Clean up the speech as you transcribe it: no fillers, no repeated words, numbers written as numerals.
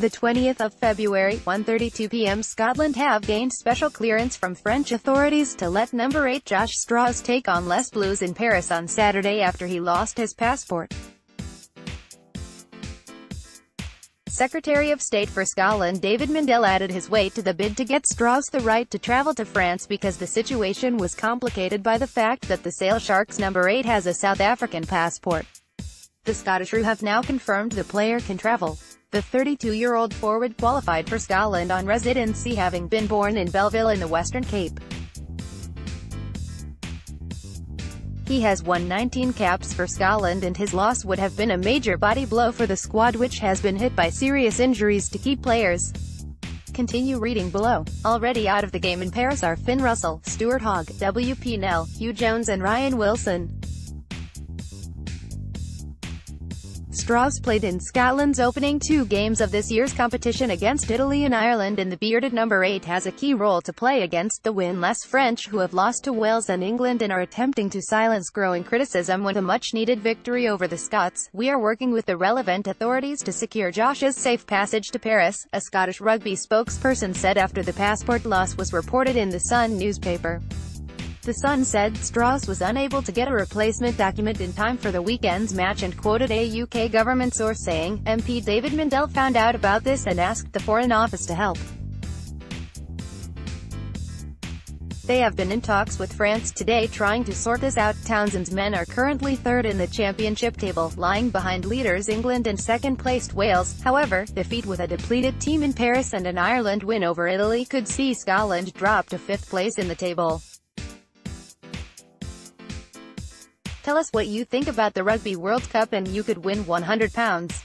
the 20th of February, 1:32 p.m. Scotland have gained special clearance from French authorities to let number 8 Josh Strauss take on Les Bleus in Paris on Saturday after he lost his passport. Secretary of State for Scotland David Mundell added his weight to the bid to get Strauss the right to travel to France because the situation was complicated by the fact that the Sale Sharks number 8 has a South African passport. The Scottish RU have now confirmed the player can travel. The 32-year-old forward qualified for Scotland on residency, having been born in Belleville in the Western Cape. He has won 19 caps for Scotland, and his loss would have been a major body blow for the squad, which has been hit by serious injuries to key players. Continue reading below. Already out of the game in Paris are Finn Russell, Stuart Hogg, W.P. Nell, Hugh Jones and Ryan Wilson. Strauss played in Scotland's opening 2 games of this year's competition against Italy and Ireland, and the bearded number 8 has a key role to play against the winless French, who have lost to Wales and England and are attempting to silence growing criticism with a much-needed victory over the Scots. "We are working with the relevant authorities to secure Josh's safe passage to Paris," a Scottish rugby spokesperson said after the passport loss was reported in the Sun newspaper. The Sun said Strauss was unable to get a replacement document in time for the weekend's match and quoted a UK government source saying, "MP David Mundell found out about this and asked the Foreign Office to help. They have been in talks with France today trying to sort this out." Townsend's men are currently third in the championship table, lying behind leaders England and second-placed Wales. However, defeat with a depleted team in Paris and an Ireland win over Italy could see Scotland drop to 5th place in the table. Tell us what you think about the Rugby World Cup and you could win £100.